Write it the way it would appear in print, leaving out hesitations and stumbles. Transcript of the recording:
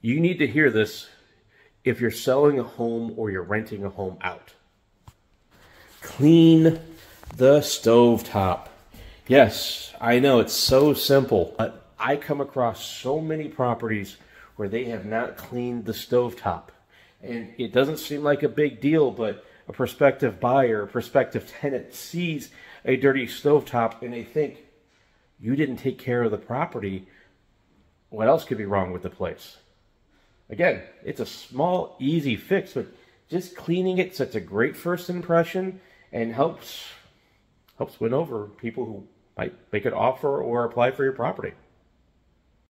You need to hear this if you're selling a home or you're renting a home out. Clean the stovetop. Yes, I know it's so simple, but I come across so many properties where they have not cleaned the stovetop. And it doesn't seem like a big deal, but a prospective buyer, a prospective tenant sees a dirty stovetop and they think, you didn't take care of the property. What else could be wrong with the place? Again, it's a small, easy fix, but just cleaning it sets a great first impression and helps win over people who might make an offer or apply for your property.